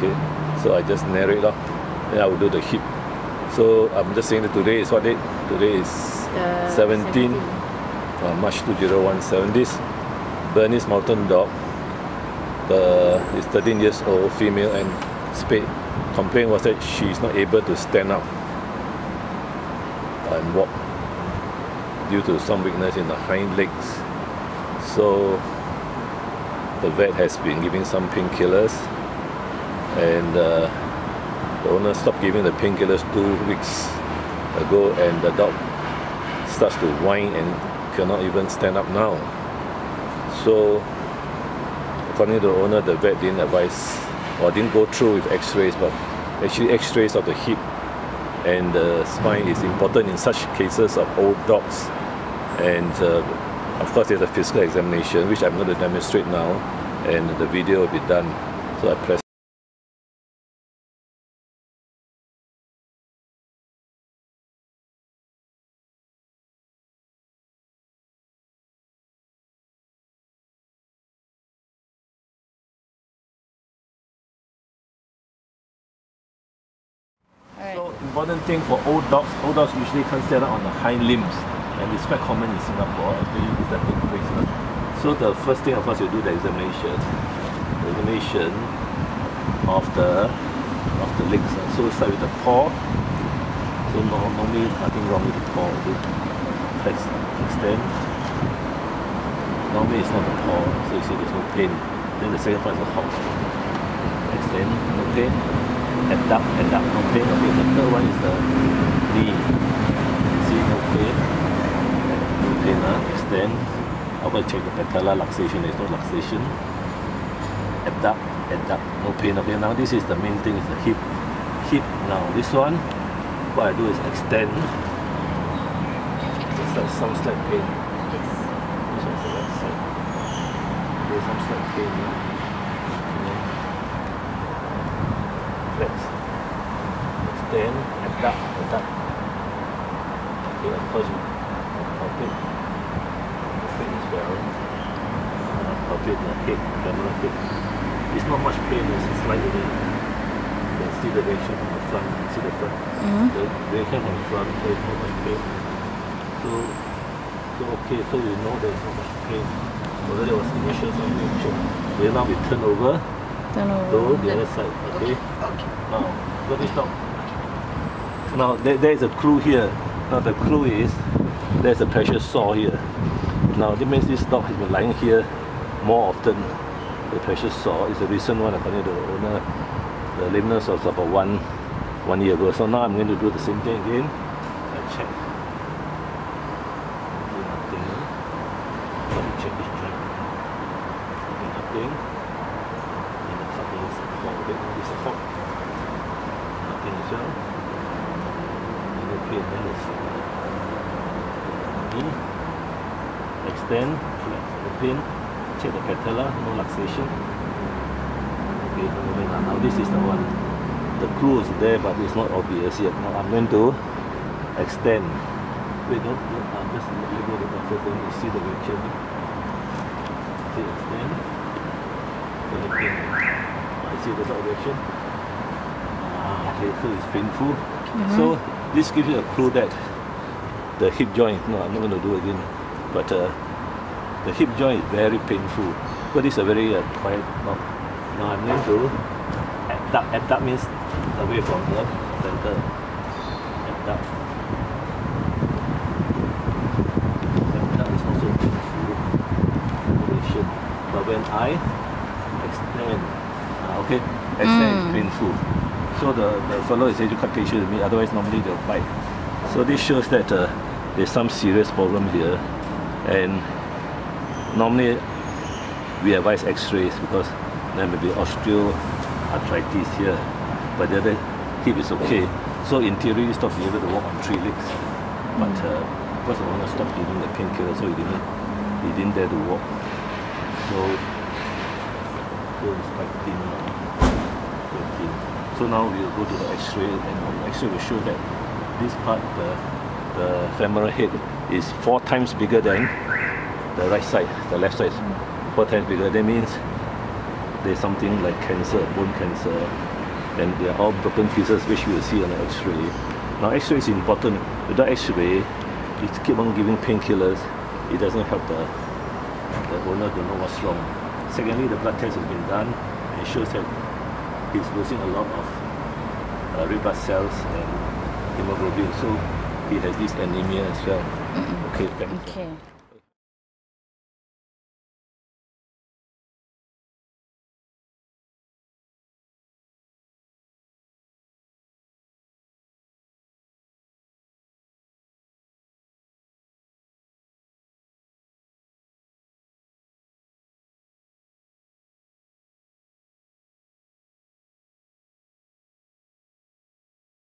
okay? So I just narrate off, then I will do the hip. So I'm just saying that today is what date? Today is 17 March 2017. This Bernese Mountain Dog is 13 years old, female and spayed. Complaint was that she is not able to stand up and walk due to some weakness in the hind legs. So the vet has been giving some painkillers, and the owner stopped giving the painkillers 2 weeks ago, and the dog starts to whine and cannot even stand up now. So according to the owner, the vet didn't advise or didn't go through with x-rays, but actually x-rays of the hip and the spine is important in such cases of old dogs. And of course there's a physical examination which I'm going to demonstrate now, and the video will be done. So I press important thing for old dogs usually can't stand up on the hind limbs, and it's quite common in Singapore, especially this type of place. So the first thing, of course, you do the examination of the legs. So we start with the paw. So normally nothing wrong with the paw. Press, extend. Normally it's not the paw, so you see there's no pain. Then the second part is the hop. Extend, no pain. End up, no pain, okay. The third one is the knee. See, no pain. No pain, extend. I'm going to check the patella luxation, there's no luxation. End up, no pain, okay. Now this is the main thing, is the hip. Hip, now this one, what I do is extend. There's like some slight pain. Yes. This one's the left side. There's some slight pain. Extend, adapt. Okay, of course, palpate. Palpate as well. Palpate the head, camera head. It's not much pain, it's slightly. You can see the reaction from the front. You can see the front. The reaction from the front, there's not much pain. So okay, so you know there's not much pain. Although there was initial some reaction. Then now we turn over. So the other side, okay? Okay. Now, let me stop. Now, there is a clue here. Now, the clue is there's a pressure sore here. Now, that means this dog has been lying here more often. The pressure sore is a recent one, according to the owner. The lameness was about one year ago. So now I'm going to do the same thing again. I check. Nothing. Let me check this joint. Nothing. It's a hop. Nothing as well. And okay, then it's knee. Extend, flex the pin. Check the patella, no luxation. Okay, now this is the one. The clue is there, but it's not obvious yet. Now I'm going to extend. Wait, don't I'm just let go the comfort zone. You see the reaction. See, extend. Okay. See the dog reaction? Okay, so it's painful. So this gives you a clue that the hip joint, no, I'm not going to do it again, but the hip joint is very painful. But it's a very quiet dog. Now I'm going to abduct. Abduct means away from the center. Abduct. Abduct is also painful. Relation. But when I extend, okay, extend is painful. So the fellow is actually quite patient with me, otherwise normally they'll bite. So this shows that there's some serious problem here, and normally we advise x-rays because there may be osteoarthritis here, but the other hip is okay. So in theory this dog is able to walk on 3 legs, but because the owner stopped giving the painkiller, so he didn't dare to walk. So it's quite thin, quite thin. So now we'll go to the x-ray, and on the x-ray will show that this part, the femoral head, is 4 times bigger than the right side. The left side is 4 times bigger. That means there's something like cancer, bone cancer, and they are all broken pieces, which you will see on an x-ray. Now x-ray is important. Without x-ray, you keep on giving painkillers, it doesn't help the owner to know what's wrong. Secondly, the blood test has been done and it shows that he's losing a lot of red blood cells and hemoglobin, so he has this anemia as well. Okay, thank you. Okay.